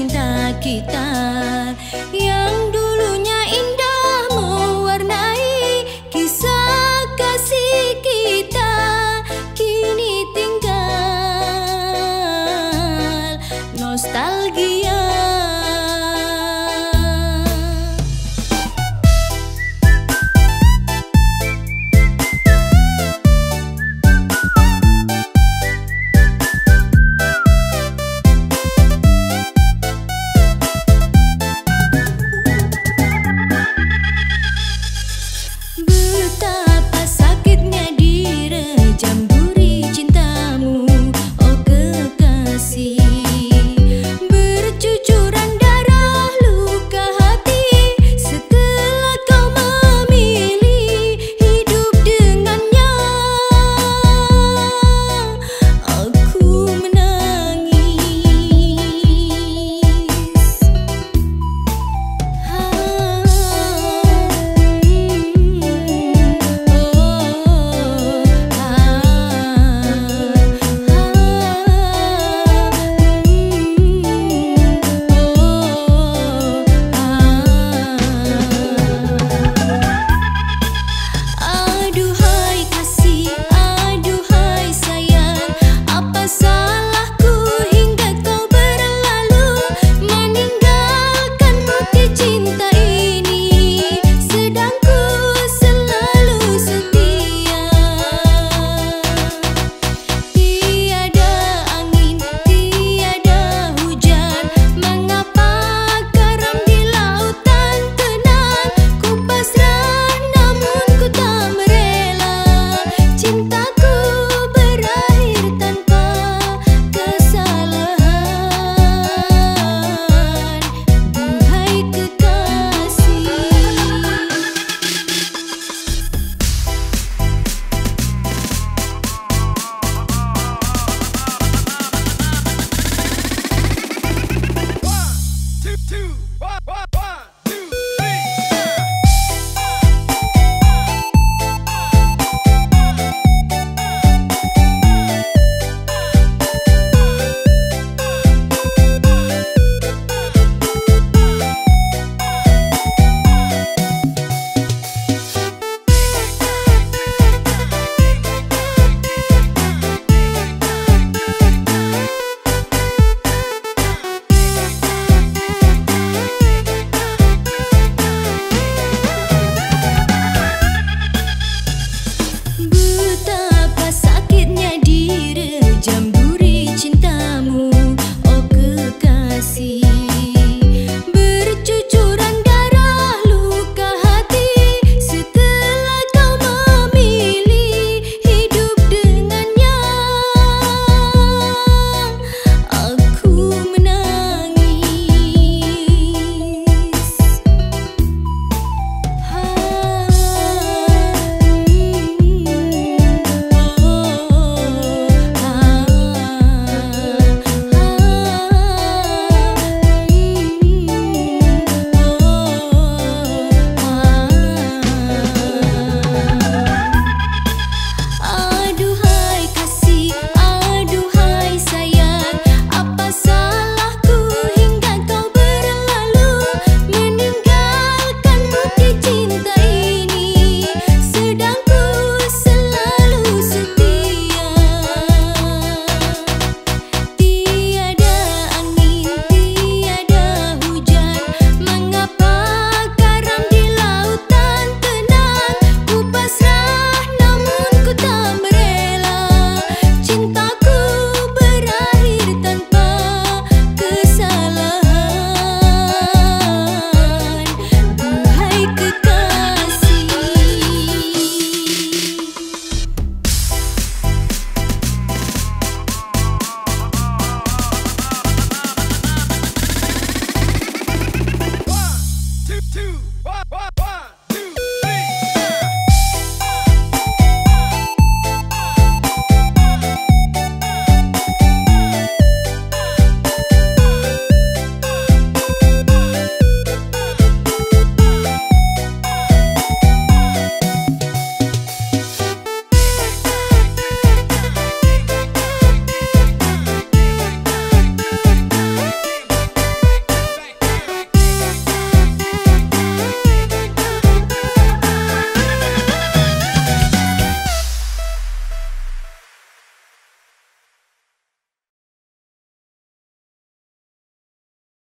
cinta kita.